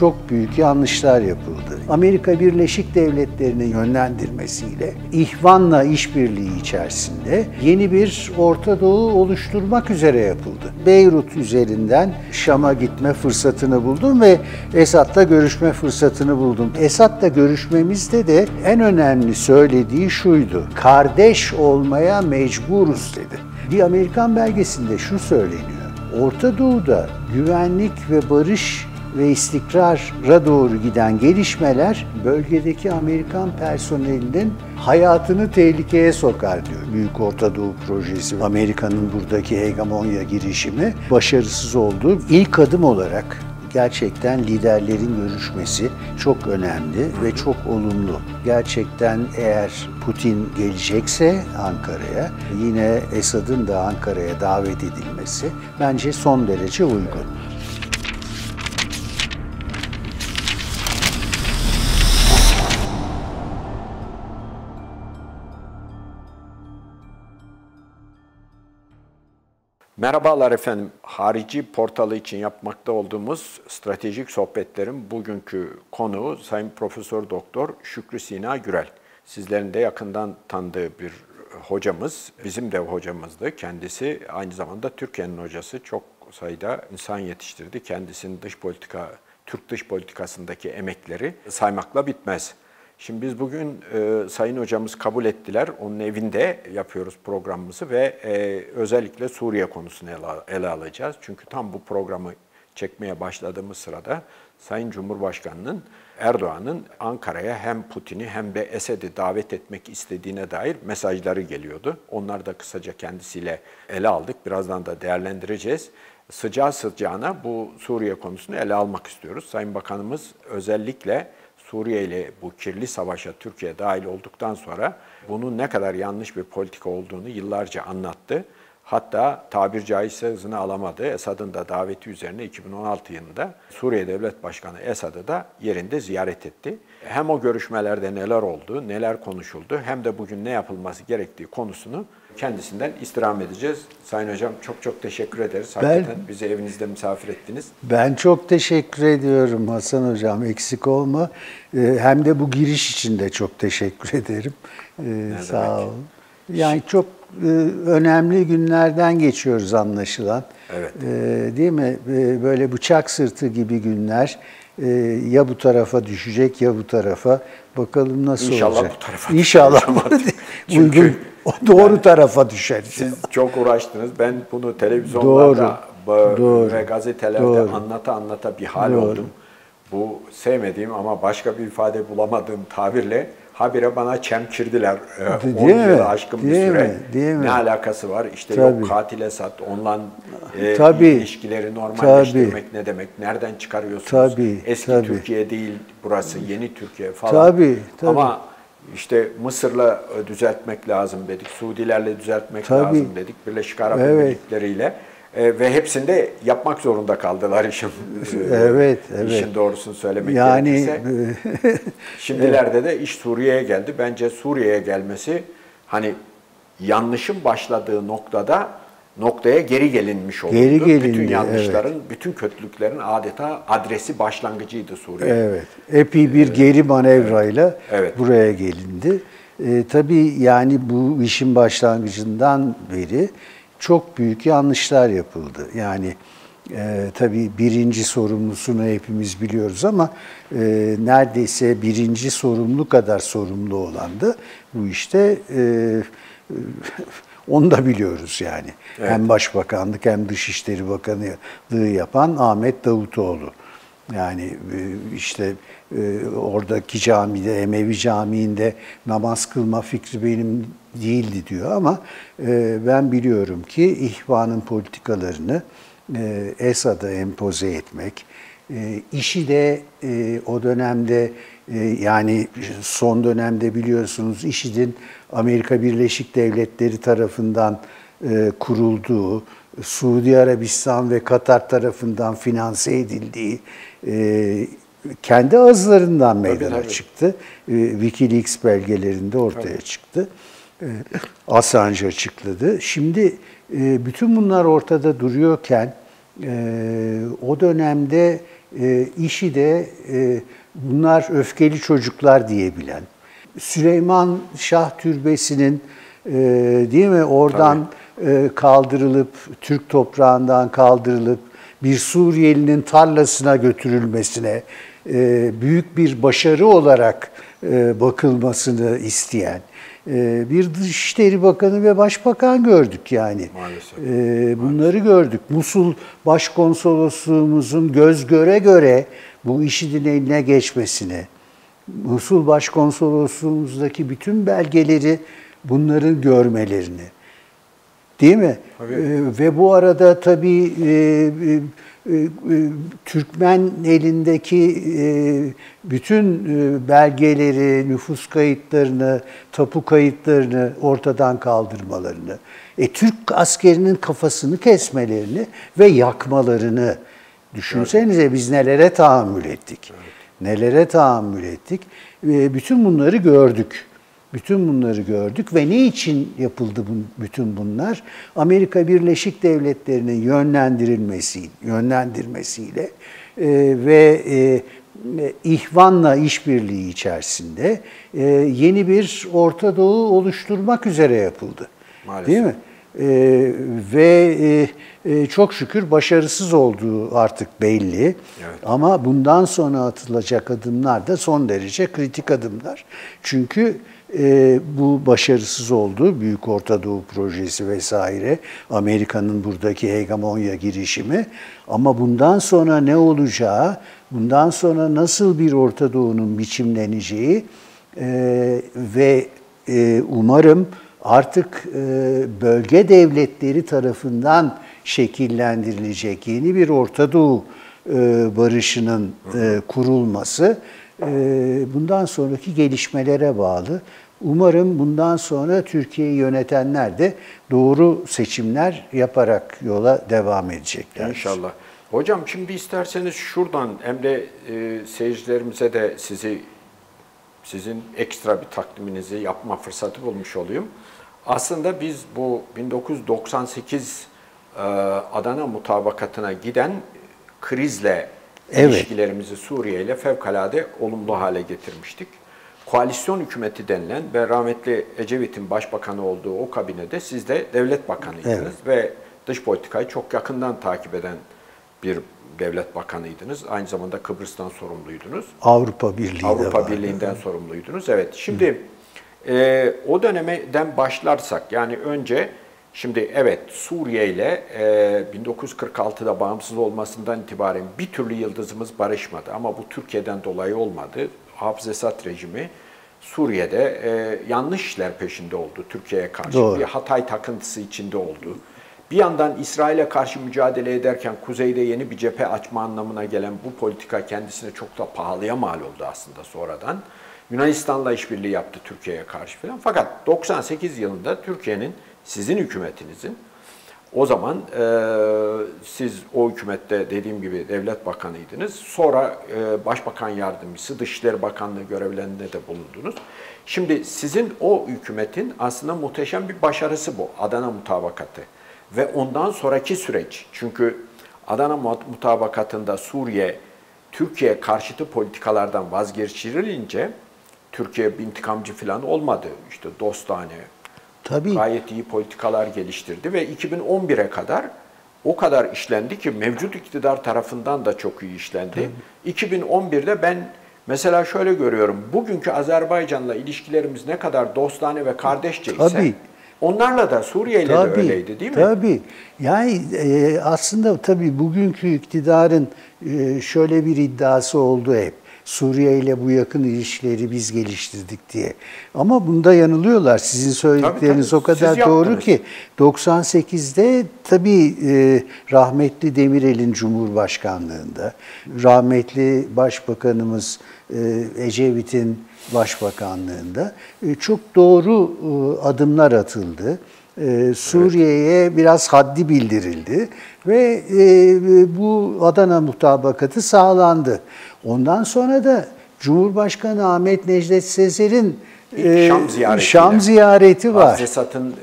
çok büyük yanlışlar yapıldı. Amerika Birleşik Devletleri'nin yönlendirmesiyle İhvan'la işbirliği içerisinde yeni bir Orta Doğu oluşturmak üzere yapıldı. Beyrut üzerinden Şam'a gitme fırsatını buldum ve Esad'la görüşme fırsatını buldum. Esad'la görüşmemizde de en önemli söylediği şuydu: kardeş olmaya mecburuz dedi. Bir Amerikan belgesinde şu söyleniyor: Orta Doğu'da güvenlik ve barış ve istikrara doğru giden gelişmeler bölgedeki Amerikan personelinin hayatını tehlikeye sokar diyor. Büyük Orta Doğu projesi, Amerika'nın buradaki hegemonya girişimi başarısız olduğu ilk adım olarak gerçekten liderlerin görüşmesi çok önemli ve çok olumlu. Gerçekten eğer Putin gelecekse Ankara'ya, yine Esad'ın da Ankara'ya davet edilmesi bence son derece uygun. Merhabalar efendim. Harici portalı için yapmakta olduğumuz stratejik sohbetlerin bugünkü konuğu Sayın Profesör Doktor Şükrü Sina Gürel. Sizlerin de yakından tanıdığı bir hocamız, bizim de hocamızdı. Kendisi aynı zamanda Türkiye'nin hocası. Çok sayıda insan yetiştirdi. Kendisinin dış politika, Türk dış politikasındaki emekleri saymakla bitmez. Şimdi biz bugün Sayın Hocamız kabul ettiler, onun evinde yapıyoruz programımızı ve özellikle Suriye konusunu ele alacağız. Çünkü tam bu programı çekmeye başladığımız sırada Sayın Cumhurbaşkanı'nın, Erdoğan'ın Ankara'ya hem Putin'i hem de Esad'ı davet etmek istediğine dair mesajları geliyordu. Onlar da kısaca kendisiyle ele aldık, birazdan da değerlendireceğiz. Sıcağı sıcağına bu Suriye konusunu ele almak istiyoruz. Sayın Bakanımız özellikle Suriye ile bu kirli savaşa Türkiye dahil olduktan sonra bunun ne kadar yanlış bir politika olduğunu yıllarca anlattı. Hatta tabir caizse hızını alamadı. Esad'ın da daveti üzerine 2016 yılında Suriye Devlet Başkanı Esad'ı da yerinde ziyaret etti. Hem o görüşmelerde neler oldu, neler konuşuldu hem de bugün ne yapılması gerektiği konusunu kendisinden istirham edeceğiz. Sayın Hocam çok teşekkür ederiz. Hakikaten bizi evinizde misafir ettiniz. Ben çok teşekkür ediyorum Hasan Hocam. Eksik olma. Hem de bu giriş için de çok teşekkür ederim. Sağ olun. Yani çok önemli günlerden geçiyoruz anlaşılan. Evet. Değil mi? Böyle bıçak sırtı gibi günler. Ya bu tarafa düşecek ya bu tarafa. Bakalım nasıl İnşallah olacak. Bu tarafa İnşallah bu tarafa. Çünkü doğru tarafa düşer. Siz çok uğraştınız. Ben bunu televizyonlarda ve gazetelerde anlata bir hal oldum. Bu sevmediğim ama başka bir ifade bulamadığım tabirle habire bana çemkirdiler. 10 yılı aşkın bir süre. Ne alakası var? İşte yok katil Esad, onunla ilişkileri normalleştirmek ne demek? Nereden çıkarıyorsunuz? Eski Türkiye değil burası, yeni Türkiye falan. Ama İşte Mısır'la düzeltmek lazım dedik, Suudilerle düzeltmek lazım dedik, Birleşik Arap Emirlikleri'yle ve hepsinde yapmak zorunda kaldılar işin. İşin doğrusunu söylemek gerekirse. Şimdilerde de iş Suriye'ye geldi. Bence Suriye'ye gelmesi hani yanlışın başladığı noktaya geri gelinmiş oldu. Bütün yanlışların, bütün kötülüklerin adeta adresi başlangıcıydı Suriye. Evet. Epey bir geri manevrayla buraya gelindi. Tabii yani bu işin başlangıcından beri çok büyük yanlışlar yapıldı. Yani tabii birinci sorumlusunu hepimiz biliyoruz ama neredeyse birinci sorumlu kadar sorumlu olan da bu işte onu da biliyoruz yani. Evet. Hem Başbakanlık hem Dışişleri Bakanlığı yapan Ahmet Davutoğlu. Yani işte oradaki camide, Emevi Camii'nde namaz kılma fikri benim değildi diyor ama ben biliyorum ki İhvan'ın politikalarını Esad'a empoze etmek, işi de o dönemde yani son dönemde biliyorsunuz IŞİD'in Amerika Birleşik Devletleri tarafından kurulduğu, Suudi Arabistan ve Katar tarafından finanse edildiği kendi ağızlarından meydana çıktı. WikiLeaks belgelerinde ortaya çıktı. Assange açıkladı. Şimdi bütün bunlar ortada duruyorken o dönemde işi de bunlar öfkeli çocuklar diyebilen, Süleyman Şah Türbesi'nin değil mi oradan kaldırılıp, Türk toprağından kaldırılıp bir Suriyelinin tarlasına götürülmesine büyük bir başarı olarak bakılmasını isteyen bir Dışişleri Bakanı ve Başbakan gördük yani. Maalesef. Bunları gördük. Musul Başkonsolosluğumuzun göz göre göre bu IŞİD'in eline geçmesine, Musul Başkonsolosluğumuzdaki bütün belgeleri bunların görmelerini, değil mi? Ve bu arada tabii Türkmen elindeki bütün belgeleri, nüfus kayıtlarını, tapu kayıtlarını ortadan kaldırmalarını, Türk askerinin kafasını kesmelerini ve yakmalarını düşünsenize, evet, biz nelere tahammül ettik. Evet. Nelere tahammül ettik. Bütün bunları gördük. Bütün bunları gördük ve ne için yapıldı bütün bunlar? Amerika Birleşik Devletleri'nin yönlendirmesiyle ve İhvan'la işbirliği içerisinde yeni bir Orta Doğu oluşturmak üzere yapıldı. Maalesef. Değil mi? Ve çok şükür başarısız olduğu artık belli. Evet. Ama bundan sonra atılacak adımlar da son derece kritik adımlar. Çünkü bu başarısız oldu. Büyük Orta Doğu projesi vesaire, Amerika'nın buradaki hegemonya girişimi. Ama bundan sonra ne olacağı, bundan sonra nasıl bir Orta Doğu'nun biçimleneceği ve umarım artık bölge devletleri tarafından şekillendirilecek yeni bir Orta Doğu barışının kurulması bundan sonraki gelişmelere bağlı. Umarım bundan sonra Türkiye'yi yönetenler de doğru seçimler yaparak yola devam edecekler. İnşallah. Hocam şimdi isterseniz şuradan hem de seyircilerimize de sizin ekstra bir takviminizi yapma fırsatı bulmuş olayım. Aslında biz bu 1998 Adana Mutabakatı'na giden krizle, evet, ilişkilerimizi Suriye ile fevkalade olumlu hale getirmiştik. Koalisyon hükümeti denilen ve rahmetli Ecevit'in başbakanı olduğu o kabinede siz de devlet bakanıydınız, evet, ve dış politikayı çok yakından takip eden bir devlet bakanıydınız. Aynı zamanda Kıbrıs'tan sorumluydunuz. Avrupa Birliği'nden sorumluydunuz. Evet. Şimdi o dönemden başlarsak, yani önce şimdi evet Suriye ile 1946'da bağımsız olmasından itibaren bir türlü yıldızımız barışmadı. Ama bu Türkiye'den dolayı olmadı. Hafız Esad rejimi Suriye'de yanlış işler peşinde oldu Türkiye'ye karşı. Doğru. Bir Hatay takıntısı içinde oldu. Bir yandan İsrail'e karşı mücadele ederken kuzeyde yeni bir cephe açma anlamına gelen bu politika kendisine çok da pahalıya mal oldu aslında sonradan. Yunanistan'la işbirliği yaptı Türkiye'ye karşı falan. Fakat 98 yılında Türkiye'nin, sizin hükümetinizin, o zaman siz o hükümette dediğim gibi devlet bakanıydınız. Sonra başbakan yardımcısı, Dışişleri Bakanlığı görevlerinde de bulundunuz. Şimdi sizin o hükümetin aslında muhteşem bir başarısı bu Adana Mutabakatı. Ve ondan sonraki süreç, çünkü Adana Mutabakatı'nda Suriye, Türkiye karşıtı politikalardan vazgeçirilince Türkiye bir intikamcı falan olmadı. İşte dostane, tabii, gayet iyi politikalar geliştirdi ve 2011'e kadar o kadar işlendi ki mevcut iktidar tarafından da çok iyi işlendi. Tabii. 2011'de ben mesela şöyle görüyorum, bugünkü Azerbaycan'la ilişkilerimiz ne kadar dostane ve kardeşçe ise... Tabii. Onlarla da, Suriye'yle de öyleydi değil mi? Tabii. Yani aslında tabii bugünkü iktidarın şöyle bir iddiası oldu hep. Suriye ile bu yakın ilişkileri biz geliştirdik diye. Ama bunda yanılıyorlar. Sizin söyledikleriniz tabii, o kadar doğru ki. 98'de tabii rahmetli Demirel'in Cumhurbaşkanlığında, rahmetli Başbakanımız Ecevit'in Başbakanlığında çok doğru adımlar atıldı. Suriye'ye biraz haddi bildirildi ve bu Adana Mutabakatı sağlandı. Ondan sonra da Cumhurbaşkanı Ahmet Necdet Sezer'in Şam ziyareti var. Hafız Esad'ın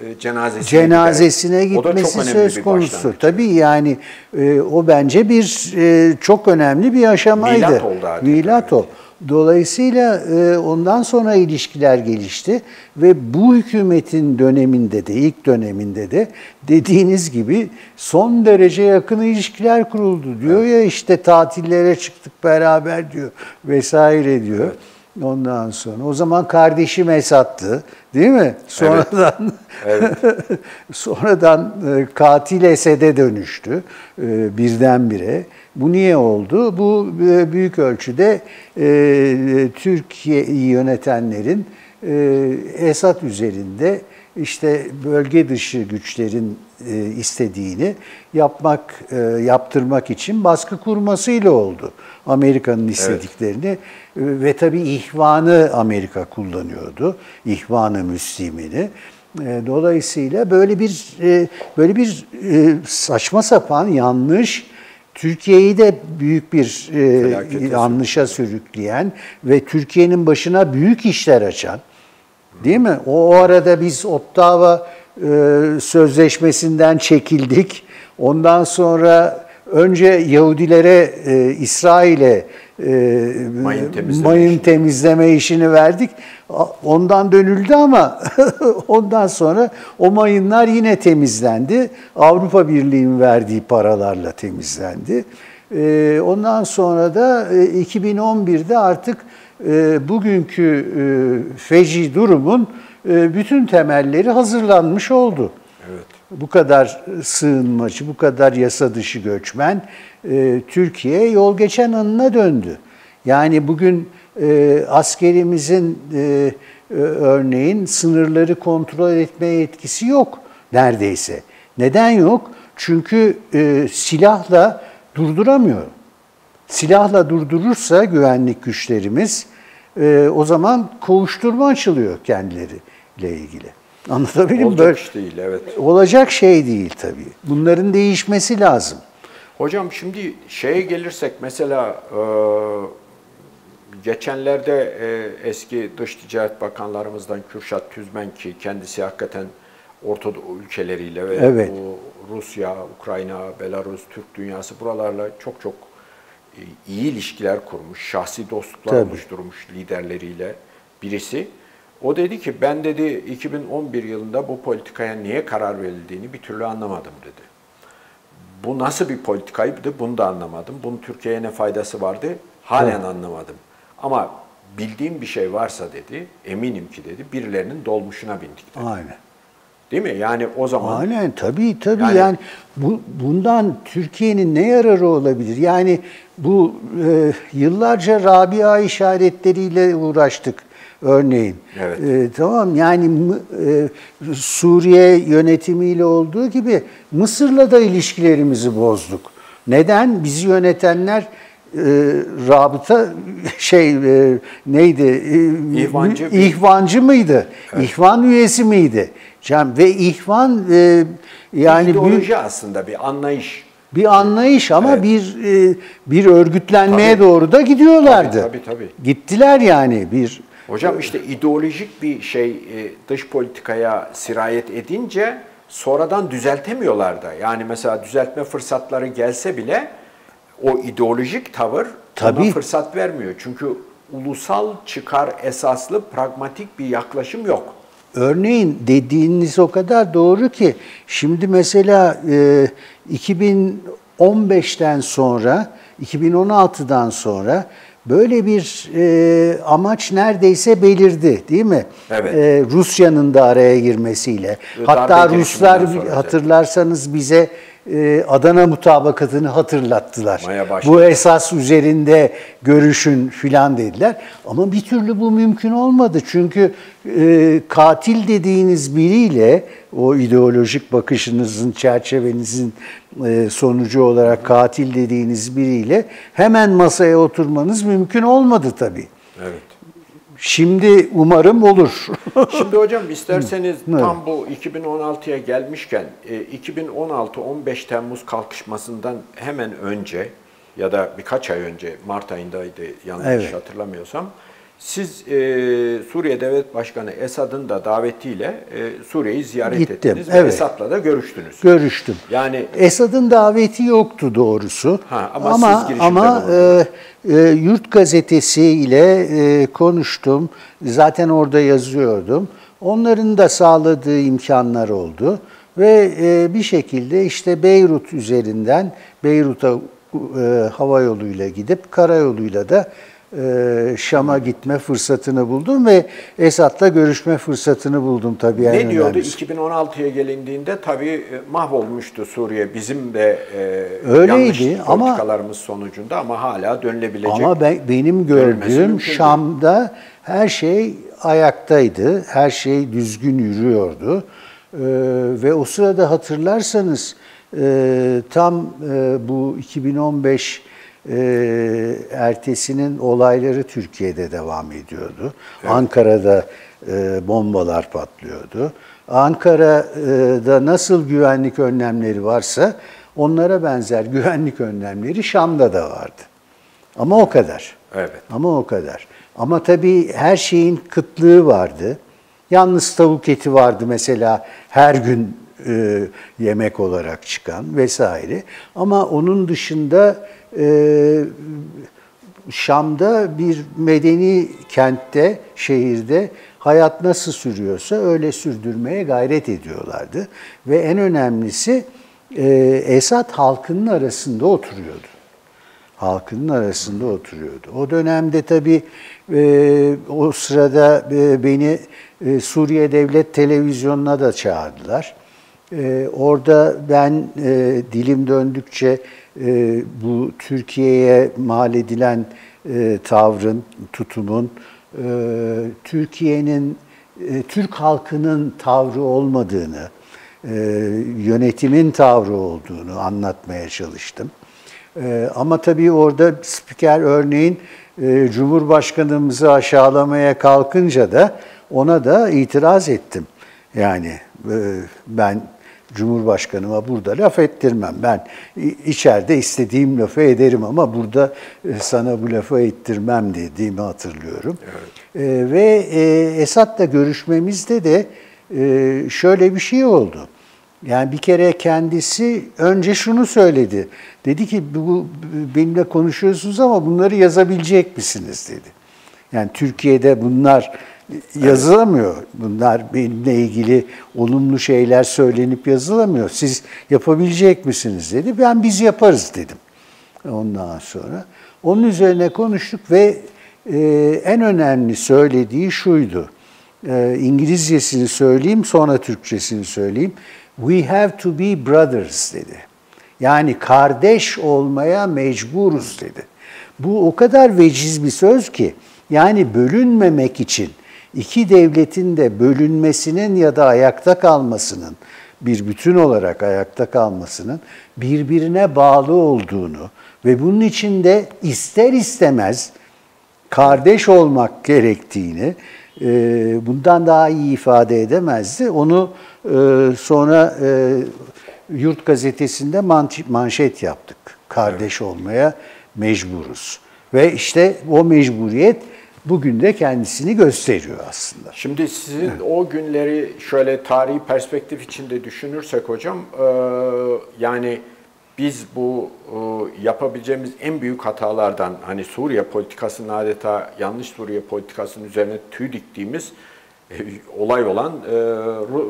cenazesine gitmesi söz konusu. Tabii yani o bence bir çok önemli bir aşamaydı. Milat oldu artık. Milat o. Dolayısıyla ondan sonra ilişkiler gelişti ve bu hükümetin döneminde de, ilk döneminde de dediğiniz gibi son derece yakın ilişkiler kuruldu diyor, evet. Ya işte tatillere çıktık beraber diyor vesaire diyor. Evet. Ondan sonra o zaman kardeşim Esad'tı değil mi? Sonradan evet. Evet. Sonradan katil Esed'e dönüştü birdenbire. Bu niye oldu? Bu büyük ölçüde Türkiye'yi yönetenlerin Esad üzerinde işte bölge dışı güçlerin istediğini yaptırmak için baskı kurmasıyla oldu. Amerika'nın istediklerini, evet. Ve tabii İhvan'ı Amerika kullanıyordu. İhvan-ı Müslimini. Dolayısıyla böyle bir saçma sapan yanlış, Türkiye'yi de büyük bir yanlışa sürükleyen ve Türkiye'nin başına büyük işler açan, değil mi? O arada biz Ottawa Sözleşmesi'nden çekildik. Ondan sonra önce Yahudilere, İsrail'e mayın temizleme işini verdik. Ondan dönüldü ama ondan sonra o mayınlar yine temizlendi. Avrupa Birliği'nin verdiği paralarla temizlendi. Ondan sonra da 2011'de artık bugünkü feci durumun bütün temelleri hazırlanmış oldu. Evet. Bu kadar sığınmacı, bu kadar yasa dışı göçmen, Türkiye yol geçen anına döndü. Yani bugün askerimizin örneğin sınırları kontrol etme yetkisi yok neredeyse. Neden yok? Çünkü silahla durduramıyor. Silahla durdurursa güvenlik güçlerimiz o zaman kovuşturma açılıyor kendileriyle ilgili. Anlatabiliyor muyum? Olacak iş değil, evet. Olacak şey değil tabii. Bunların değişmesi lazım. Hocam şimdi şeye gelirsek mesela geçenlerde eski Dış Ticaret Bakanlarımızdan Kürşat Tüzmen, ki kendisi hakikaten Orta Doğu ülkeleriyle ve evet. Rusya, Ukrayna, Belarus, Türk dünyası buralarla çok iyi ilişkiler kurmuş, şahsi dostluklar tabii. oluşturmuş liderleriyle birisi. O dedi ki ben dedi 2011 yılında bu politikaya niye karar verildiğini bir türlü anlamadım dedi. Bu nasıl bir politikaydı bunu da anlamadım. Bunun Türkiye'ye ne faydası vardı halen anlamadım. Ama bildiğim bir şey varsa dedi, eminim ki dedi birilerinin dolmuşuna bindik dedi. Aynen. Değil mi? Yani o zaman... Aynen tabii. Yani bundan Türkiye'nin ne yararı olabilir? Yani bu yıllarca Rabia işaretleriyle uğraştık örneğin. Evet. Tamam yani Suriye yönetimiyle olduğu gibi Mısır'la da ilişkilerimizi bozduk. Neden? Bizi yönetenler İhvancı mıydı? Evet. İhvan üyesi miydi? Ve İhvan yani ideoloji aslında bir anlayış. Bir anlayış ama evet. bir örgütlenmeye tabii. doğru da gidiyorlardı. Tabii. Gittiler yani bir. Hocam işte ideolojik bir şey dış politikaya sirayet edince sonradan düzeltemiyorlar da. Yani mesela düzeltme fırsatları gelse bile o ideolojik tavır buna fırsat vermiyor. Çünkü ulusal çıkar esaslı pragmatik bir yaklaşım yok. Örneğin dediğiniz o kadar doğru ki şimdi mesela 2015'ten sonra, 2016'dan sonra böyle bir amaç neredeyse belirdi değil mi? Evet. Rusya'nın da araya girmesiyle. Hatta Ruslar hatırlarsanız bize Adana Mutabakatı'nı hatırlattılar. Bu esas üzerinde görüşün filan dediler. Ama bir türlü bu mümkün olmadı. Çünkü katil dediğiniz biriyle o ideolojik bakışınızın, çerçevenizin sonucu olarak katil dediğiniz biriyle hemen masaya oturmanız mümkün olmadı tabii. Evet. Şimdi umarım olur. Şimdi hocam isterseniz tam bu 2016'ya gelmişken 2016-15 Temmuz kalkışmasından hemen önce ya da birkaç ay önce Mart ayındaydı yanlış hatırlamıyorsam Siz Suriye Devlet Başkanı Esad'ın da davetiyle Suriye'yi ziyaret ettiniz ve Esad'la da görüştünüz. Görüştüm. Yani Esad'ın daveti yoktu doğrusu. Ama Yurt Gazetesi ile konuştum. Zaten orada yazıyordum. Onların da sağladığı imkanlar oldu ve bir şekilde işte Beyrut üzerinden Beyrut'a havayoluyla gidip karayoluyla da Şam'a gitme fırsatını buldum ve Esad'la görüşme fırsatını buldum tabii. Ne diyordu? 2016'ya gelindiğinde tabii mahvolmuştu Suriye. Bizim de yanlış politikalarımız sonucunda ama hala dönülebilecek. Ama benim gördüğüm Şam'da her şey ayaktaydı. Her şey düzgün yürüyordu. Ve o sırada hatırlarsanız tam bu 2015 ertesinin olayları Türkiye'de devam ediyordu. Evet. Ankara'da bombalar patlıyordu. Ankara'da nasıl güvenlik önlemleri varsa onlara benzer güvenlik önlemleri Şam'da da vardı. Ama o kadar. Evet. Ama o kadar. Ama tabii her şeyin kıtlığı vardı. Yalnız tavuk eti vardı mesela her gün yemek olarak çıkan vesaire. Ama onun dışında Şam'da bir medeni kentte, şehirde hayat nasıl sürüyorsa öyle sürdürmeye gayret ediyorlardı. Ve en önemlisi Esad halkının arasında oturuyordu. Halkının arasında oturuyordu. O dönemde tabii o sırada beni Suriye Devlet Televizyonu'na da çağırdılar. Orada ben dilim döndükçe bu Türkiye'ye mal edilen tavrın, tutumun, Türkiye'nin, Türk halkının tavrı olmadığını, yönetimin tavrı olduğunu anlatmaya çalıştım. Ama tabii orada spiker örneğin Cumhurbaşkanımızı aşağılamaya kalkınca da ona da itiraz ettim. Yani ben Cumhurbaşkanıma burada laf ettirmem. Ben içeride istediğim lafı ederim ama burada sana bu lafı ettirmem dediğimi hatırlıyorum. Evet. Ve Esad'la görüşmemizde de şöyle bir şey oldu. Yani bir kere kendisi önce şunu söyledi. Dedi ki bu benimle konuşuyorsunuz ama bunları yazabilecek misiniz dedi. Yani Türkiye'de bunlar yazılamıyor. Bunlar benimle ilgili olumlu şeyler söylenip yazılamıyor. Siz yapabilecek misiniz dedi. Ben biz yaparız dedim. Ondan sonra onun üzerine konuştuk ve en önemli söylediği şuydu. İngilizcesini söyleyeyim sonra Türkçesini söyleyeyim. We have to be brothers dedi. Yani kardeş olmaya mecburuz dedi. Bu o kadar veciz bir söz ki yani bölünmemek için iki devletin de bölünmesinin ya da ayakta kalmasının, bir bütün olarak ayakta kalmasının birbirine bağlı olduğunu ve bunun için de ister istemez kardeş olmak gerektiğini bundan daha iyi ifade edemezdi. Onu sonra Yurt Gazetesi'nde manşet yaptık. Kardeş olmaya mecburuz. Ve işte o mecburiyet bugün de kendisini gösteriyor aslında. Şimdi sizin o günleri şöyle tarihi perspektif içinde düşünürsek hocam, yani biz bu yapabileceğimiz en büyük hatalardan, hani Suriye politikasının adeta yanlış Suriye politikasının üzerine tüy diktiğimiz olay olan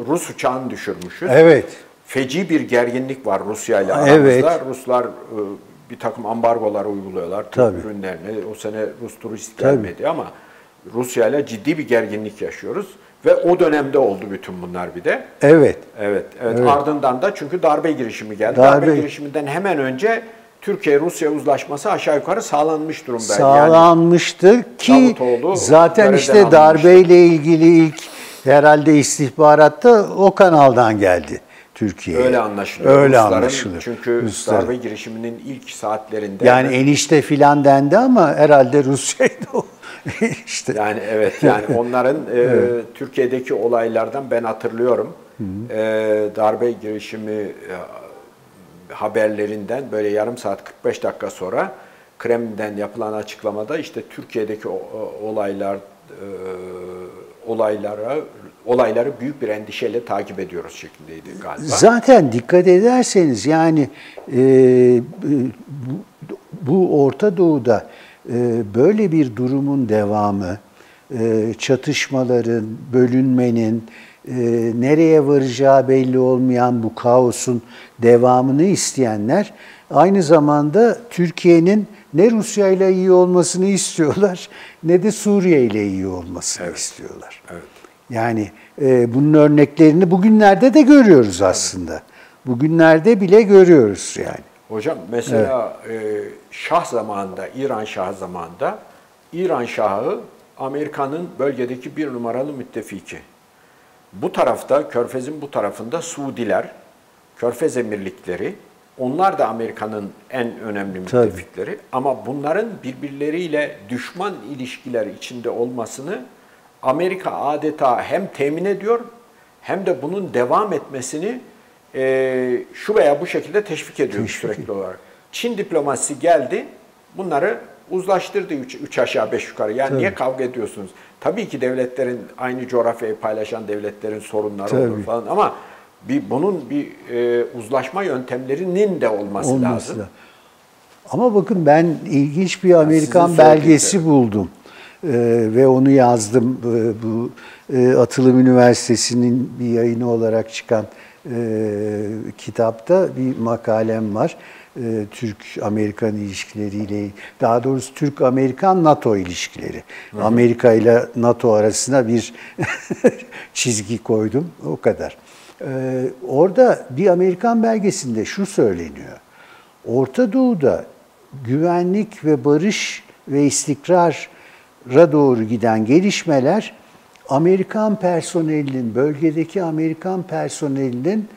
Rus uçağını düşürmüşüz. Evet. Feci bir gerginlik var Rusya ile aramızda. Evet. Ruslar bir takım ambargolar uyguluyorlar. Türk ürünlerine. O sene Rus turist gelmedi ama Rusya ile ciddi bir gerginlik yaşıyoruz. Ve o dönemde oldu bütün bunlar bir de. Evet. Evet. Ardından da çünkü darbe girişimi geldi. Darbe girişiminden hemen önce Türkiye-Rusya uzlaşması aşağı yukarı sağlanmış durumda. Sağlanmıştı yani, ki zaten işte darbeyle ilgili ilk herhalde istihbaratta o kanaldan geldi Türkiye'ye. Öyle anlaşılıyor. Öyle anlaşılıyor. Çünkü darbe girişiminin ilk saatlerinde. Yani enişte filan dendi ama herhalde Rusya'ydı o. İşte. Yani evet, yani onların Türkiye'deki olaylardan ben hatırlıyorum. Darbe girişimi haberlerinden böyle yarım saat 45 dakika sonra Kremlin'den yapılan açıklamada işte Türkiye'deki olayları büyük bir endişeyle takip ediyoruz şeklindeydi galiba. Zaten dikkat ederseniz yani bu Orta Doğu'da böyle bir durumun devamı, çatışmaların, bölünmenin, nereye varacağı belli olmayan bu kaosun devamını isteyenler aynı zamanda Türkiye'nin ne Rusya ile iyi olmasını istiyorlar ne de Suriye ile iyi olmasını istiyorlar. Evet. Yani bunun örneklerini bugünlerde de görüyoruz aslında. Evet. Bugünlerde bile görüyoruz yani. Hocam mesela evet. Şah zamanında, İran Şahı zamanında, İran Şahı Amerika'nın bölgedeki bir numaralı müttefiki. Bu tarafta, Körfez'in bu tarafında Suudiler, Körfez emirlikleri, onlar da Amerika'nın en önemli müttefikleri. Tabii. Ama bunların birbirleriyle düşman ilişkiler içinde olmasını Amerika adeta hem temin ediyor hem de bunun devam etmesini şu veya bu şekilde teşvik ediyor sürekli olarak. Çin diplomasisi geldi, bunları uzlaştırdı üç aşağı beş yukarı. Yani tabii. Niye kavga ediyorsunuz? Tabii ki devletlerin, aynı coğrafyayı paylaşan devletlerin sorunları tabii. olur falan ama bunun bir uzlaşma yöntemlerinin de olması lazım. Ama bakın ben ilginç bir Amerikan belgesi buldum. Ve onu yazdım. Bu Atılım Üniversitesi'nin bir yayını olarak çıkan kitapta bir makalem var. Türk-Amerikan ilişkileriyle, daha doğrusu Türk-Amerikan-NATO ilişkileri. Hı hı. Amerika ile NATO arasına bir çizgi koydum, o kadar. Orada bir Amerikan belgesinde şu söyleniyor. Orta Doğu'da güvenlik ve barış ve istikrara doğru giden gelişmeler Amerikan personelinin, bölgedeki Amerikan personelinin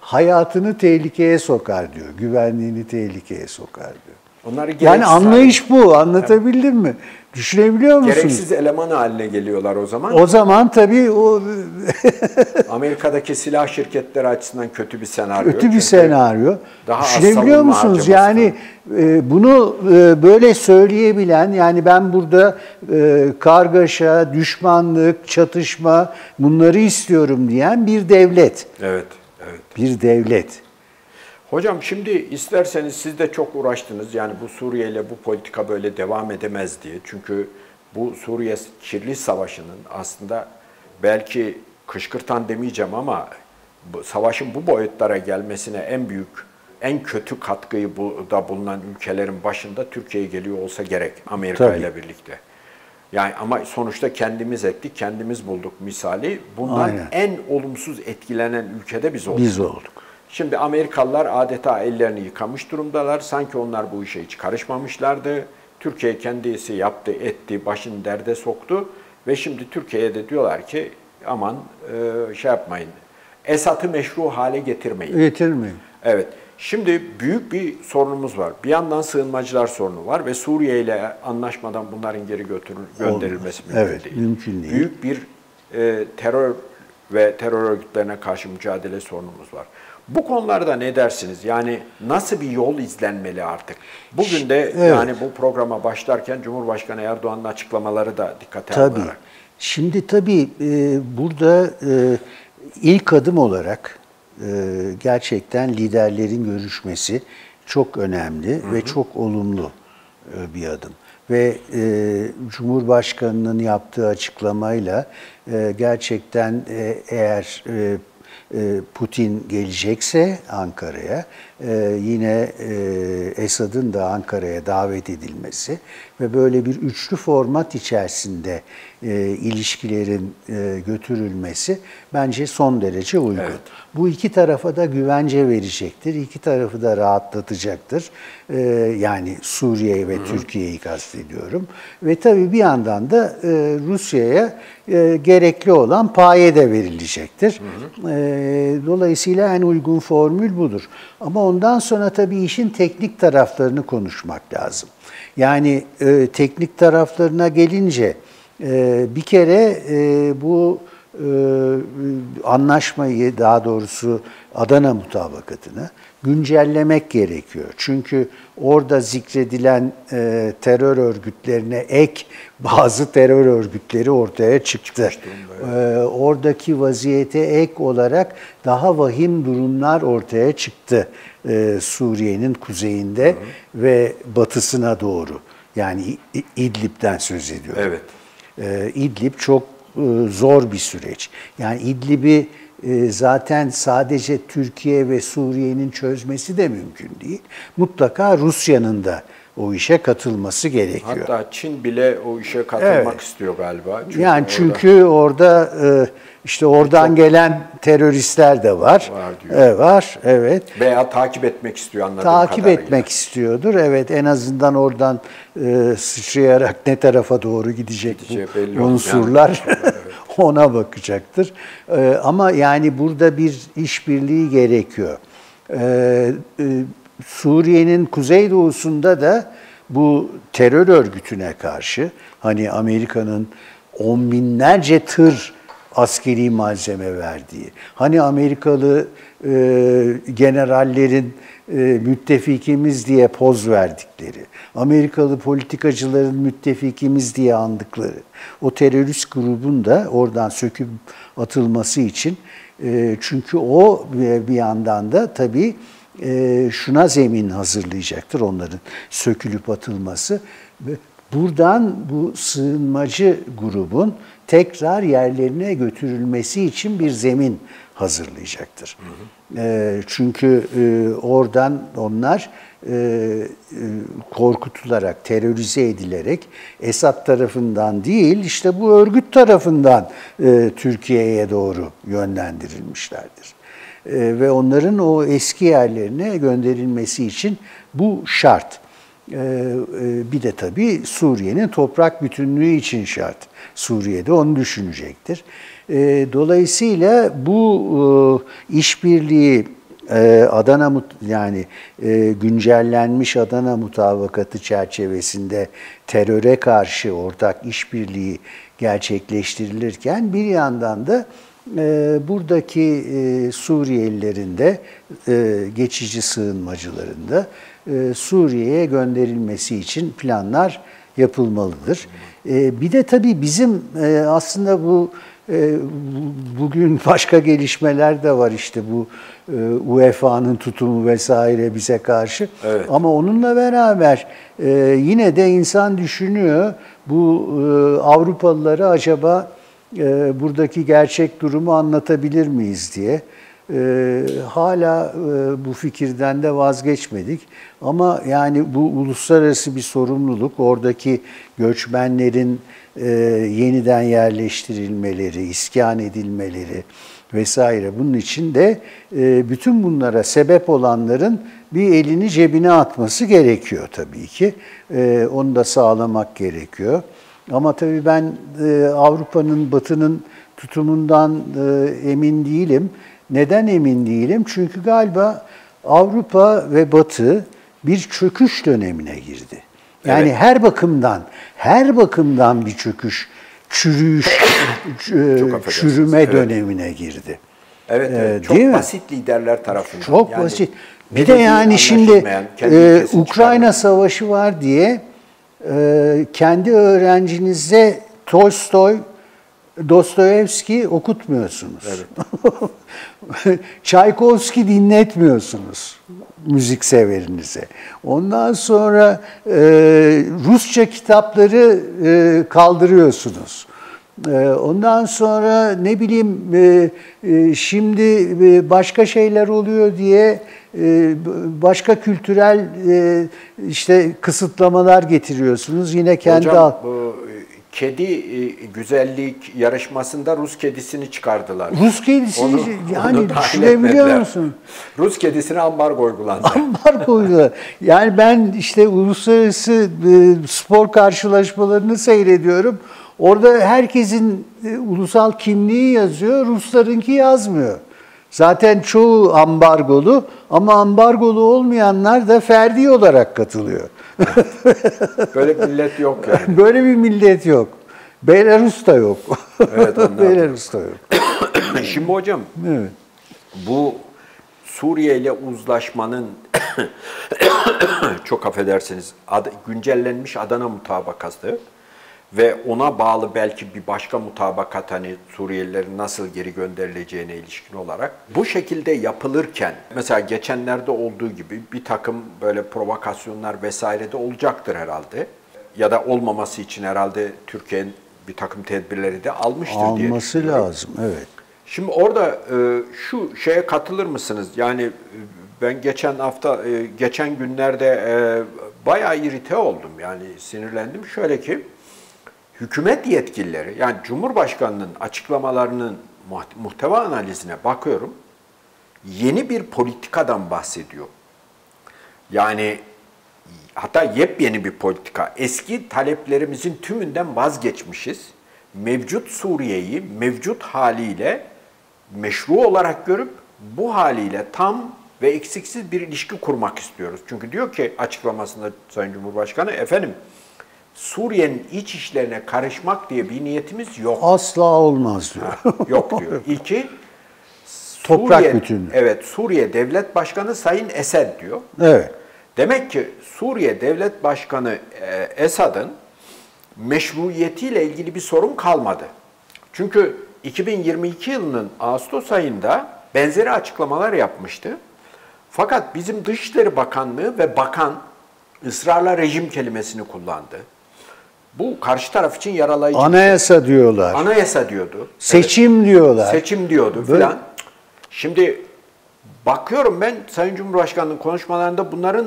hayatını tehlikeye sokar diyor. Güvenliğini tehlikeye sokar diyor. Yani anlayış bu. Anlatabildim yani. Mi? Düşünebiliyor musunuz? Gereksiz eleman haline geliyorlar o zaman. O zaman tabii o... Amerika'daki silah şirketleri açısından kötü bir senaryo. Kötü bir senaryo. Daha düşünebiliyor musunuz? Yani bunu böyle söyleyebilen, yani ben burada kargaşa, düşmanlık, çatışma, bunları istiyorum diyen bir devlet. Evet, evet. Bir devlet. Hocam şimdi isterseniz siz de çok uğraştınız. Yani bu Suriye ile bu politika böyle devam edemez diye. Çünkü bu Suriye Kirli Savaşı'nın aslında belki kışkırtan demeyeceğim ama savaşın bu boyutlara gelmesine en büyük, en kötü katkıyı da bulunan ülkelerin başında Türkiye'ye geliyor olsa gerek Amerika tabii. ile birlikte. Yani ama sonuçta kendimiz ettik, kendimiz bulduk misali. Bundan aynen. en olumsuz etkilenen ülkede biz olduk. Biz olduk. Şimdi Amerikalılar adeta ellerini yıkamış durumdalar. Sanki onlar bu işe hiç karışmamışlardı. Türkiye kendisi yaptı, etti, başını derde soktu. Ve şimdi Türkiye'ye de diyorlar ki aman şey yapmayın, Esad'ı meşru hale getirmeyin. Getirmeyin. Evet. Şimdi büyük bir sorunumuz var. Bir yandan sığınmacılar sorunu var ve Suriye ile anlaşmadan bunların geri gönderilmesi mümkün evet, değil. Mümkün değil. Büyük bir terör ve terör örgütlerine karşı mücadele sorunumuz var. Bu konularda ne dersiniz? Yani nasıl bir yol izlenmeli artık? Bugün de evet. yani bu programa başlarken Cumhurbaşkanı Erdoğan'ın açıklamaları da dikkate tabii. alarak. Şimdi tabii burada ilk adım olarak gerçekten liderlerin görüşmesi çok önemli hı hı. ve çok olumlu bir adım. Ve Cumhurbaşkanı'nın yaptığı açıklamayla gerçekten eğer Putin gelecekse Ankara'ya, yine Esad'ın da Ankara'ya davet edilmesi ve böyle bir üçlü format içerisinde ilişkilerin götürülmesi bence son derece uygun. Evet. Bu iki tarafa da güvence verecektir, iki tarafı da rahatlatacaktır. Yani Suriye ve Türkiye'yi kastediyorum. Ve tabii bir yandan da Rusya'ya gerekli olan paye de verilecektir. Hı hı. Dolayısıyla en uygun formül budur. Ama ondan sonra tabii işin teknik taraflarını konuşmak lazım. Yani teknik taraflarına gelince bir kere bu anlaşmayı, daha doğrusu Adana Mutabakatı'nı güncellemek gerekiyor. Çünkü orada zikredilen terör örgütlerine ek bazı terör örgütleri ortaya çıktı. Oradaki vaziyete ek olarak daha vahim durumlar ortaya çıktı Suriye'nin kuzeyinde ve batısına doğru. Yani İdlib'den söz ediyorum. Evet. İdlib çok zor bir süreç. Yani İdlib'i zaten sadece Türkiye ve Suriye'nin çözmesi de mümkün değil. Mutlaka Rusya'nın da o işe katılması gerekiyor. Hatta Çin bile o işe katılmak istiyor galiba. Çünkü orada işte oradan gelen teröristler de var. Var diyor. Evet. Veya takip etmek istiyor anladığım kadarıyla. Takip etmek istiyordur. Evet, en azından oradan sıçrayarak ne tarafa doğru gidecek bu unsurlar ona bakacaktır. Ama yani burada bir işbirliği gerekiyor. Suriye'nin kuzeydoğusunda da bu terör örgütüne karşı hani Amerika'nın on binlerce tır askeri malzeme verdiği, hani Amerikalı generallerin müttefikimiz diye poz verdikleri, Amerikalı politikacıların müttefikimiz diye andıkları o terörist grubun da oradan söküp atılması için çünkü o bir yandan da tabii şuna zemin hazırlayacaktır onların sökülüp atılması. Buradan bu sığınmacı grubun tekrar yerlerine götürülmesi için bir zemin hazırlayacaktır. Hı hı. Çünkü oradan onlar korkutularak, terörize edilerek Esad tarafından değil, işte bu örgüt tarafından Türkiye'ye doğru yönlendirilmişlerdir. Ve onların o eski yerlerine gönderilmesi için bu şart. Bir de tabii Suriye'nin toprak bütünlüğü için şart. Suriye'de onu düşünecektir. Dolayısıyla bu işbirliği Adana, yani güncellenmiş Adana Mutabakatı çerçevesinde teröre karşı ortak işbirliği gerçekleştirilirken bir yandan da buradaki Suriyelilerin de, geçici sığınmacıların da Suriye'ye gönderilmesi için planlar yapılmalıdır. Bir de tabii bizim aslında bu bugün başka gelişmeler de var, işte bu UEFA'nın tutumu vesaire bize karşı. Evet. Ama onunla beraber yine de insan düşünüyor, bu Avrupalıları acaba buradaki gerçek durumu anlatabilir miyiz diye. Hala bu fikirden de vazgeçmedik. Ama yani bu uluslararası bir sorumluluk. Oradaki göçmenlerin yeniden yerleştirilmeleri, iskan edilmeleri vesaire. Bunun için de bütün bunlara sebep olanların bir elini cebine atması gerekiyor tabii ki. Onu da sağlamak gerekiyor. Ama tabii ben Avrupa'nın, Batı'nın tutumundan emin değilim. Neden emin değilim? Çünkü galiba Avrupa ve Batı bir çöküş dönemine girdi. Yani her bakımdan bir çöküş, çürüme dönemine girdi. Evet, çok basit liderler tarafından. Çok basit. Bir de yani şimdi Ukrayna savaşı var diye kendi öğrencinize Tolstoy, Dostoyevski okutmuyorsunuz. Evet. Çaykovski dinletmiyorsunuz müzik severinize. Ondan sonra Rusça kitapları kaldırıyorsunuz. Ondan sonra ne bileyim şimdi başka şeyler oluyor diye başka kültürel işte kısıtlamalar getiriyorsunuz. Yine kendi kedi güzellik yarışmasında Rus kedisini çıkardılar. Rus kedisini onu düşünebiliyor musun? Rus kedisine ambargo uygulandı. Ambargo uygulandı. Yani ben işte uluslararası spor karşılaşmalarını seyrediyorum. Orada herkesin ulusal kimliği yazıyor, Ruslarınki yazmıyor. Zaten çoğu ambargolu, ama ambargolu olmayanlar da ferdi olarak katılıyor. Böyle bir millet yok yani. Böyle bir millet yok. Belarus da yok. Evet, Belarus da yok. Şimdi hocam, evet, bu Suriye ile uzlaşmanın çok affedersiniz, güncellenmiş Adana Mutabakatı ve ona bağlı belki bir başka mutabakat, hani Suriyelilerin nasıl geri gönderileceğine ilişkin olarak bu şekilde yapılırken, mesela geçenlerde olduğu gibi bir takım böyle provokasyonlar vesaire de olacaktır herhalde. Ya da olmaması için herhalde Türkiye'nin bir takım tedbirleri de almıştır diye. Alması lazım, evet. Şimdi orada şu şeye katılır mısınız? Yani ben geçen günlerde bayağı irite oldum. Yani sinirlendim. Şöyle ki, hükümet yetkilileri, yani Cumhurbaşkanı'nın açıklamalarının muhteva analizine bakıyorum. Yeni bir politikadan bahsediyor. Yani hatta yepyeni bir politika. Eski taleplerimizin tümünden vazgeçmişiz. Mevcut Suriye'yi mevcut haliyle meşru olarak görüp bu haliyle tam ve eksiksiz bir ilişki kurmak istiyoruz. Çünkü diyor ki açıklamasında Sayın Cumhurbaşkanı, efendim Suriye'nin iç işlerine karışmak diye bir niyetimiz yok. Asla olmaz diyor. Ha, yok diyor. İki, toprak bütünlüğü. Evet, Suriye Devlet Başkanı Sayın Esad diyor. Evet. Demek ki Suriye Devlet Başkanı Esad'ın meşruiyetiyle ilgili bir sorun kalmadı. Çünkü 2022 yılının Ağustos ayında benzeri açıklamalar yapmıştı. Fakat bizim Dışişleri Bakanlığı ve bakan ısrarla rejim kelimesini kullandı. Bu karşı taraf için yaralayıcı. Anayasa şey diyorlar. Anayasa diyordu. Seçim, evet, diyorlar. Seçim diyordu filan. Şimdi bakıyorum ben Sayın Cumhurbaşkanı'nın konuşmalarında bunların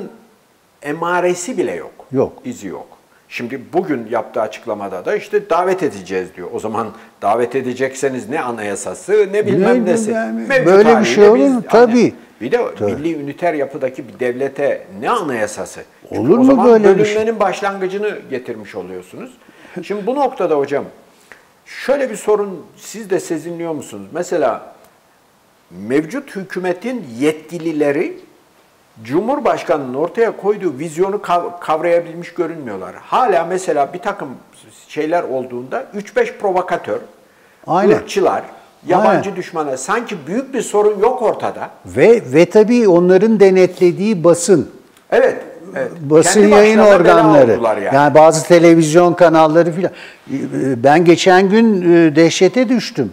emaresi bile yok. Yok. İzi yok. Şimdi bugün yaptığı açıklamada da işte davet edeceğiz diyor. O zaman davet edecekseniz ne anayasası, ne bilmem nesi. Yani, böyle bir şey olur mu? Tabii. Bir de tabii, milli üniter yapıdaki bir devlete ne anayasası? Çünkü olur mu böyle bir şey? O zaman bölünmenin başlangıcını getirmiş oluyorsunuz. Şimdi bu noktada hocam şöyle bir sorun siz de sezinliyor musunuz? Mesela mevcut hükümetin yetkilileri Cumhurbaşkanı'nın ortaya koyduğu vizyonu kavrayabilmiş görünmüyorlar. Hala mesela bir takım şeyler olduğunda 3-5 provokatör, ırkçılar, yabancı, aynen, düşmanı, sanki büyük bir sorun yok ortada. Ve tabii onların denetlediği basın. Evet. Evet. Basın yayın organları, yani bazı televizyon kanalları filan. Ben geçen gün dehşete düştüm.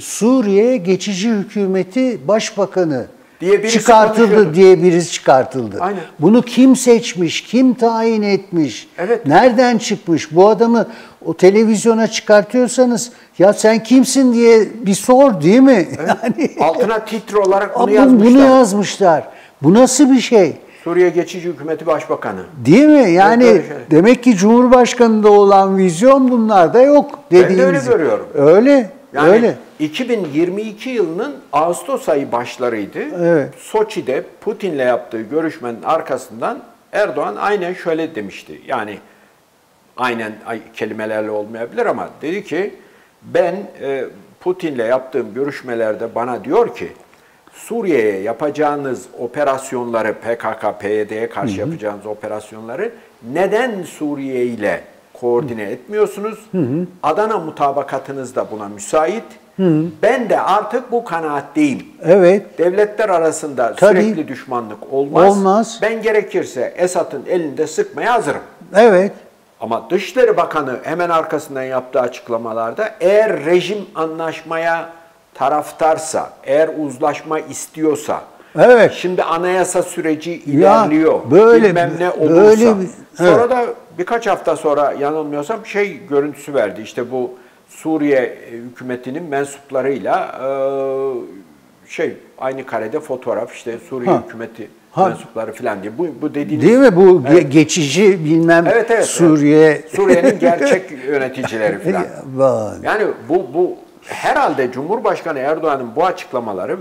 Suriye Geçici Hükümeti Başbakanı diye çıkartıldı diye birisi çıkartıldı. Aynen. Bunu kim seçmiş, kim tayin etmiş, evet, nereden çıkmış? Bu adamı o televizyona çıkartıyorsanız ya sen kimsin diye bir sor, değil mi? Evet. Yani, altına titre olarak bunu yazmışlar. Bunu yazmışlar. Bu nasıl bir şey? Suriye Geçici Hükümeti Başbakanı. Değil mi? Yani evet, demek ki Cumhurbaşkanı'nda olan vizyon bunlarda yok dediğimiz. Ben de öyle görüyorum. Öyle. Yani öyle. 2022 yılının Ağustos ayı başlarıydı. Evet. Soçi'de Putin'le yaptığı görüşmenin arkasından Erdoğan aynen şöyle demişti. Yani aynen kelimelerle olmayabilir ama dedi ki ben Putin'le yaptığım görüşmelerde bana diyor ki Suriye'ye yapacağınız operasyonları, PKK, PYD'ye karşı, hı hı, yapacağınız operasyonları neden Suriye ile koordine etmiyorsunuz. Hı hı. Adana mutabakatınız da buna müsait. Hı hı. Ben de artık bu kanaatteyim. Evet. Devletler arasında, tabii, sürekli düşmanlık olmaz. Olmaz. Ben gerekirse Esad'ın elinde sıkmaya hazırım. Evet. Ama Dışişleri Bakanı hemen arkasından yaptığı açıklamalarda eğer rejim anlaşmaya taraftarsa, eğer uzlaşma istiyorsa, evet, şimdi anayasa süreci ilerliyor. Ya, böyle, bilmem ne olursa. Böyle, evet. Sonra da birkaç hafta sonra yanılmıyorsam şey görüntüsü verdi. İşte bu Suriye hükümetinin mensuplarıyla şey aynı karede fotoğraf, işte Suriye, ha, hükümeti, ha, mensupları falan diye. Bu dediğiniz, değil mi? Bu, evet, geçici bilmem, evet, evet, Suriye. Evet. Suriye'nin gerçek yöneticileri falan. Yani bu herhalde Cumhurbaşkanı Erdoğan'ın bu açıklamaları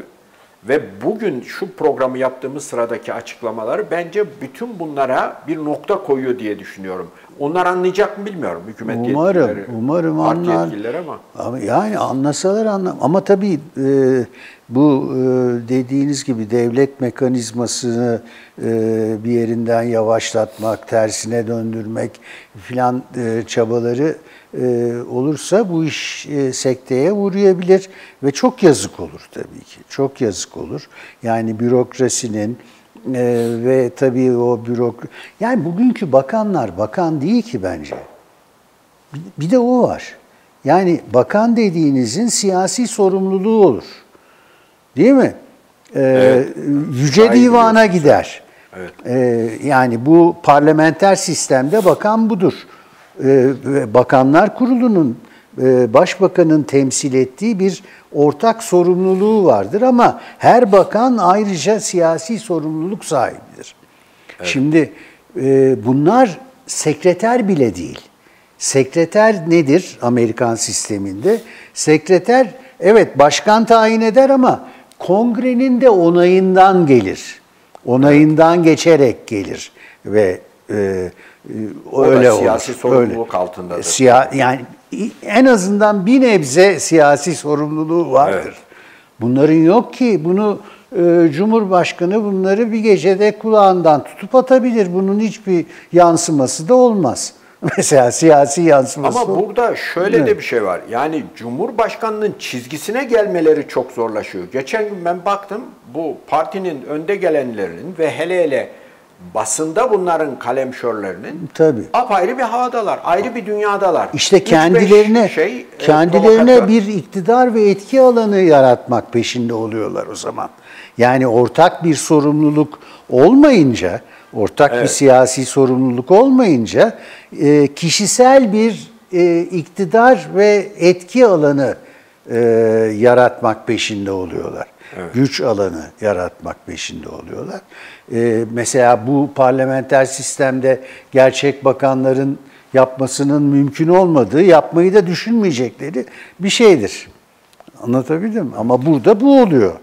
ve bugün şu programı yaptığımız sıradaki açıklamaları bence bütün bunlara bir nokta koyuyor diye düşünüyorum. Onlar anlayacak mı bilmiyorum, hükümet yetkilileri, parti yetkilileri ama. Yani anlasalar anlamam. Ama tabii bu dediğiniz gibi devlet mekanizmasını bir yerinden yavaşlatmak, tersine döndürmek filan çabaları olursa bu iş sekteye uğrayabilir ve çok yazık olur tabii ki. Çok yazık olur. Yani bürokrasinin ve tabii o bürokrasi... Yani bugünkü bakanlar bakan değil ki bence. Bir de o var. Yani bakan dediğinizin siyasi sorumluluğu olur. Değil mi? Evet. Yüce Divan'a gider. Evet. Yani bu parlamenter sistemde bakan budur. Bakanlar Kurulu'nun, Başbakan'ın temsil ettiği bir ortak sorumluluğu vardır ama her bakan ayrıca siyasi sorumluluk sahibidir. Evet. Şimdi bunlar sekreter bile değil. Sekreter nedir Amerikan sisteminde? Sekreter evet başkan tayin eder ama kongrenin de onayından gelir. Onayından geçerek gelir ve öyle olur. Siyasi sorumluluk altındadır. Yani en azından bir nebze siyasi sorumluluğu vardır. Evet. Bunların yok ki. Bunu Cumhurbaşkanı bunları bir gecede kulağından tutup atabilir. Bunun hiçbir yansıması da olmaz. Mesela siyasi yansıması. Ama burada şöyle de bir şey var. Yani Cumhurbaşkanının çizgisine gelmeleri çok zorlaşıyor. Geçen gün ben baktım, bu partinin önde gelenlerinin ve hele basında bunların kalemşörlerinin apayrı bir havadalar, ayrı bir dünyadalar. İşte kendilerine bir iktidar ve etki alanı yaratmak peşinde oluyorlar o zaman. Yani ortak bir sorumluluk olmayınca, ortak bir siyasi sorumluluk olmayınca kişisel bir iktidar ve etki alanı yaratmak peşinde oluyorlar. Evet. Güç alanı yaratmak peşinde oluyorlar. Mesela bu parlamenter sistemde gerçek bakanların yapmasının mümkün olmadığı, yapmayı da düşünmeyecekleri bir şeydir. Anlatabildim mi? Ama burada bu oluyor.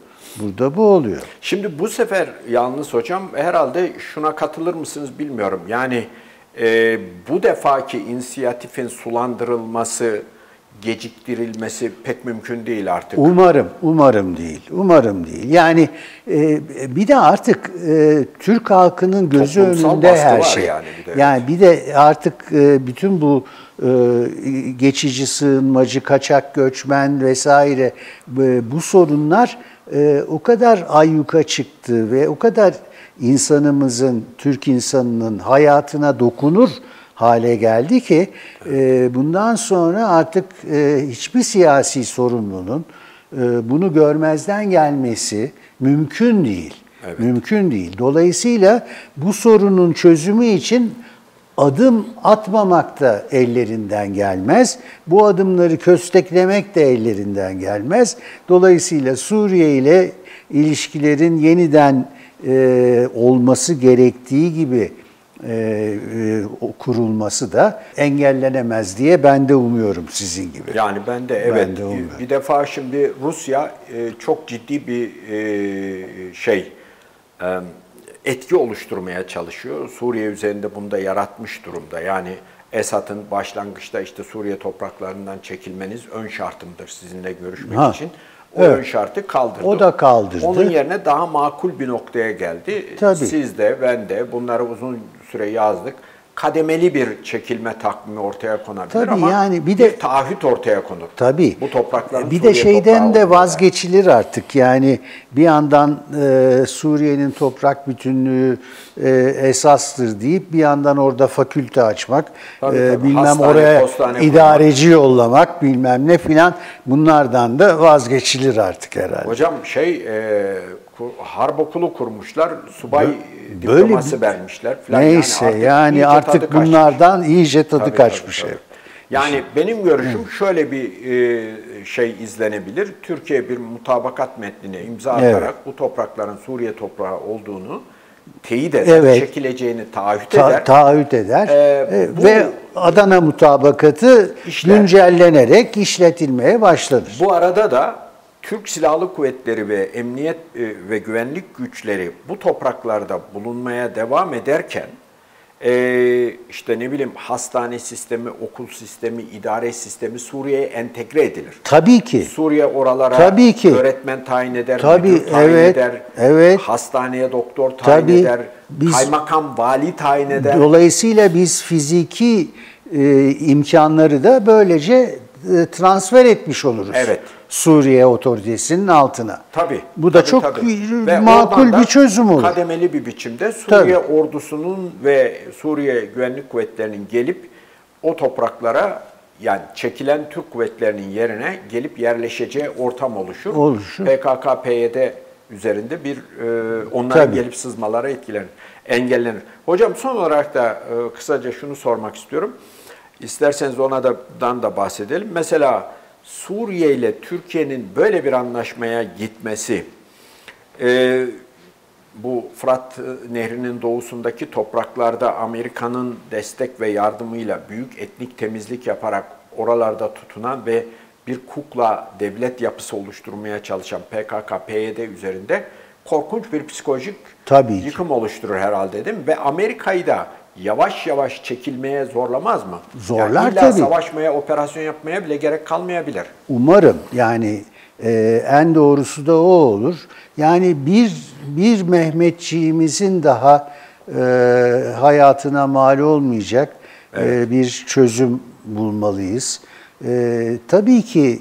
Burada bu oluyor. Şimdi bu sefer yalnız hocam herhalde şuna katılır mısınız bilmiyorum. Yani bu defaki inisiyatifin sulandırılması, geciktirilmesi pek mümkün değil artık. Umarım değil. Yani bir de artık Türk halkının gözü önünde her şey. Yani bir de artık bütün bu geçici sığınmacı, kaçak göçmen vesaire bu sorunlar o kadar ayyuka çıktı ve o kadar insanımızın, Türk insanının hayatına dokunur hale geldi ki bundan sonra artık hiçbir siyasi sorumlunun bunu görmezden gelmesi mümkün değil. Evet. Mümkün değil. Dolayısıyla bu sorunun çözümü için adım atmamak da ellerinden gelmez. Bu adımları kösteklemek de ellerinden gelmez. Dolayısıyla Suriye ile ilişkilerin yeniden olması gerektiği gibi kurulması da engellenemez diye ben de umuyorum sizin gibi. Yani ben de evet. Ben de bir defa şimdi Rusya çok ciddi bir etki oluşturmaya çalışıyor. Suriye üzerinde bunu da yaratmış durumda. Yani Esad'ın başlangıçta işte Suriye topraklarından çekilmeniz ön şartımdır sizinle görüşmek için. O ön şartı kaldırdı. O da kaldırdı. Onun yerine daha makul bir noktaya geldi. Tabii. Siz de ben de bunları uzun süre yazdık. Kademeli bir çekilme takvimi ortaya konabilir ama yani bir taahhüt ortaya konur. Tabii. Bu toprakların bir de şeyden de vazgeçilir artık. Yani bir yandan Suriye'nin toprak bütünlüğü esastır deyip bir yandan orada fakülte açmak, bilmem hastane, oraya idareci yollamak, bilmem ne filan, bunlardan da vazgeçilir artık herhalde. Hocam harp okulu kurmuşlar, subay diploması vermişler falan. Neyse yani artık bunlardan iyice tadı kaçmış. Yani benim görüşüm şöyle bir şey izlenebilir. Türkiye bir mutabakat metnine imza atarak bu toprakların Suriye toprağı olduğunu teyit eder, çekileceğini taahhüt eder. Taahhüt eder ve Adana Mutabakatı güncellenerek işletilmeye başlanır. Bu arada da Türk Silahlı Kuvvetleri ve Emniyet ve Güvenlik Güçleri bu topraklarda bulunmaya devam ederken işte ne bileyim hastane sistemi, okul sistemi, idare sistemi Suriye'ye entegre edilir. Tabii ki. Suriye oralara öğretmen tayin eder, müdür tayin eder, hastaneye doktor tayin eder, kaymakam, vali tayin eder. Dolayısıyla biz fiziki imkanları da böylece transfer etmiş oluruz. Evet. Suriye otoritesinin altına. Tabii. Bu da çok makul bir çözüm olur. Kademeli bir biçimde Suriye ordusunun ve Suriye güvenlik kuvvetlerinin gelip o topraklara, yani çekilen Türk kuvvetlerinin yerine gelip yerleşeceği ortam oluşur. PKK, PYD üzerinde bir onların gelip sızmalara etkilenir, engellenir. Hocam son olarak da kısaca şunu sormak istiyorum. İsterseniz ondan da bahsedelim. Mesela Suriye ile Türkiye'nin böyle bir anlaşmaya gitmesi, bu Fırat Nehri'nin doğusundaki topraklarda Amerika'nın destek ve yardımıyla büyük etnik temizlik yaparak oralarda tutunan ve bir kukla devlet yapısı oluşturmaya çalışan PKK, PYD üzerinde korkunç bir psikolojik yıkım oluşturur herhalde, değil mi? Ve Amerika'yı da yavaş yavaş çekilmeye zorlamaz mı? Zorlar yani, illa tabii. Savaşmaya, operasyon yapmaya bile gerek kalmayabilir. Umarım. Yani en doğrusu da o olur. Yani bir Mehmetçiğimizin daha hayatına mal olmayacak bir çözüm bulmalıyız. Tabii ki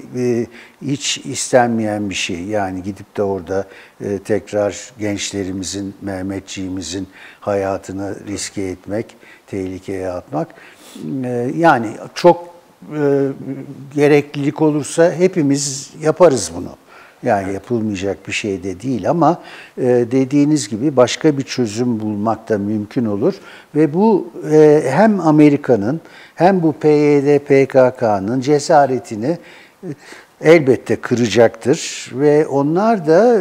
hiç istenmeyen bir şey. Yani gidip de orada tekrar gençlerimizin, Mehmetçiğimizin hayatını riske etmek, tehlikeye atmak. Yani çok gereklilik olursa hepimiz yaparız bunu. Yani yapılmayacak bir şey de değil ama dediğiniz gibi başka bir çözüm bulmak da mümkün olur. Ve bu hem Amerika'nın hem bu PYD, PKK'nın cesaretini elbette kıracaktır. Ve onlar da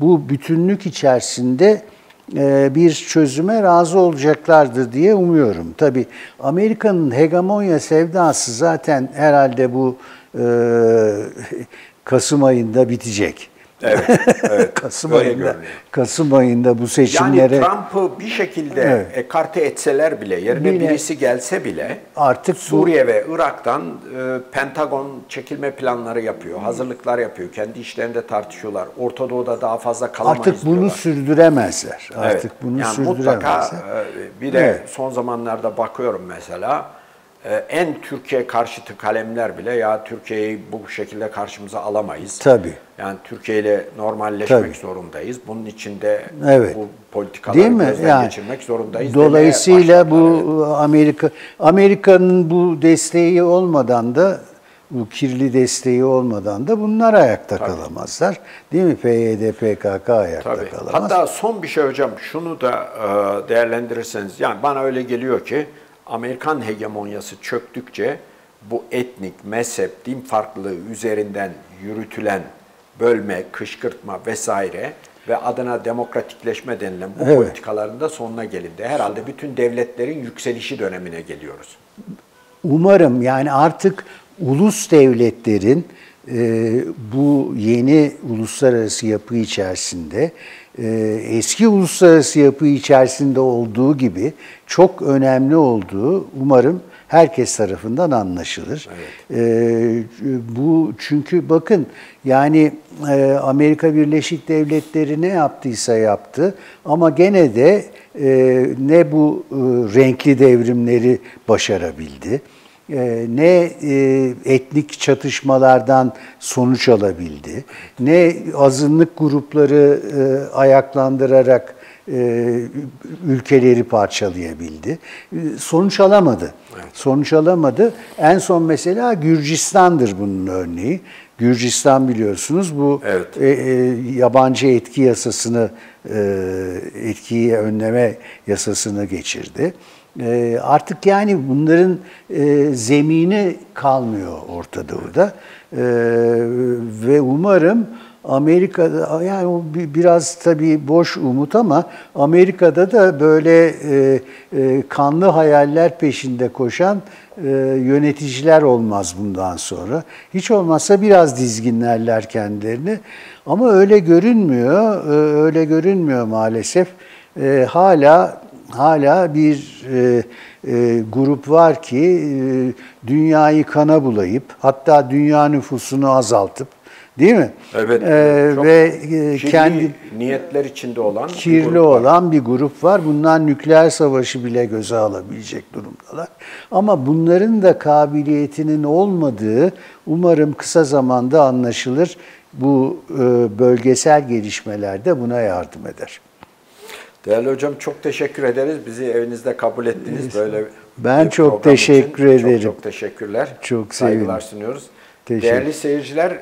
bu bütünlük içerisinde bir çözüme razı olacaklardır diye umuyorum. Tabii Amerika'nın hegemonya sevdası zaten herhalde bu Kasım ayında bitecek. Evet, evet. Kasım ayında bu seçimlere... Yani Trump'ı bir şekilde ekarte etseler bile, yerine birisi gelse bile artık Suriye ve Irak'tan Pentagon çekilme planları yapıyor, hazırlıklar yapıyor, kendi işlerinde tartışıyorlar. Orta Doğu'da daha fazla kalamayız diyorlar. Artık bunu sürdüremezler. Mutlaka bir de son zamanlarda bakıyorum mesela, en Türkiye karşıtı kalemler bile ya Türkiye'yi bu şekilde karşımıza alamayız. Tabii. Yani Türkiye ile normalleşmek zorundayız. Bunun için de bu politikaları gözden geçirmek zorundayız. Dolayısıyla bu Amerika'nın bu desteği olmadan da, bu kirli desteği olmadan da bunlar ayakta kalamazlar. Değil mi? PYD, PKK ayakta kalamaz. Hatta son bir şey hocam, şunu da değerlendirirseniz, yani bana öyle geliyor ki Amerikan hegemonyası çöktükçe bu etnik, mezhep, din farklılığı üzerinden yürütülen bölme, kışkırtma vesaire ve adına demokratikleşme denilen bu politikaların da sonuna gelindi. Herhalde bütün devletlerin yükselişi dönemine geliyoruz. Umarım. Yani artık ulus devletlerin bu yeni uluslararası yapı içerisinde, eski uluslararası yapı içerisinde olduğu gibi çok önemli olduğu umarım herkes tarafından anlaşılır. Bu çünkü bakın yani Amerika Birleşik Devletleri ne yaptıysa yaptı ama gene de ne bu renkli devrimleri başarabildi, ne etnik çatışmalardan sonuç alabildi, ne azınlık grupları ayaklandırarak ülkeleri parçalayabildi. Sonuç alamadı. Sonuç alamadı. En son mesela Gürcistan'dır bunun örneği. Gürcistan biliyorsunuz bu yabancı etki yasasını, etkiyi önleme yasasını geçirdi. Artık yani bunların zemini kalmıyor Orta Doğu'da ve umarım Amerika'da, yani biraz tabii boş umut ama Amerika'da da böyle kanlı hayaller peşinde koşan yöneticiler olmaz bundan sonra. Hiç olmazsa biraz dizginlerler kendilerini ama öyle görünmüyor, öyle görünmüyor maalesef. Hala hala bir grup var ki dünyayı kana bulayıp, hatta dünya nüfusunu azaltıp, değil mi? Evet. Ve kendi niyetler içinde olan, kirli olan bir grup var. Bundan nükleer savaşı bile göze alabilecek durumdalar. Ama bunların da kabiliyetinin olmadığı umarım kısa zamanda anlaşılır. Bu bölgesel gelişmeler de buna yardım eder. Değerli hocam, çok teşekkür ederiz. Bizi evinizde kabul ettiniz. Böyle ben çok teşekkür ederim. Çok teşekkürler. Çok saygılar sunuyoruz. Değerli seyirciler,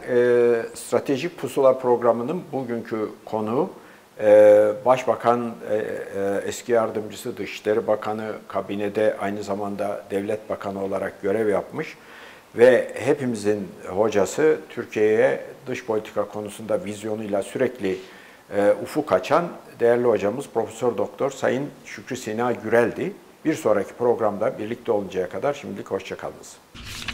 Stratejik Pusula programının bugünkü konuğu Başbakan eski yardımcısı, Dışişleri Bakanı, kabinede aynı zamanda Devlet Bakanı olarak görev yapmış ve hepimizin hocası, Türkiye'ye dış politika konusunda vizyonuyla sürekli ufuk açan değerli hocamız Profesör Doktor Sayın Şükrü Sina Gürel'di. Bir sonraki programda birlikte oluncaya kadar şimdilik hoşça kalınız.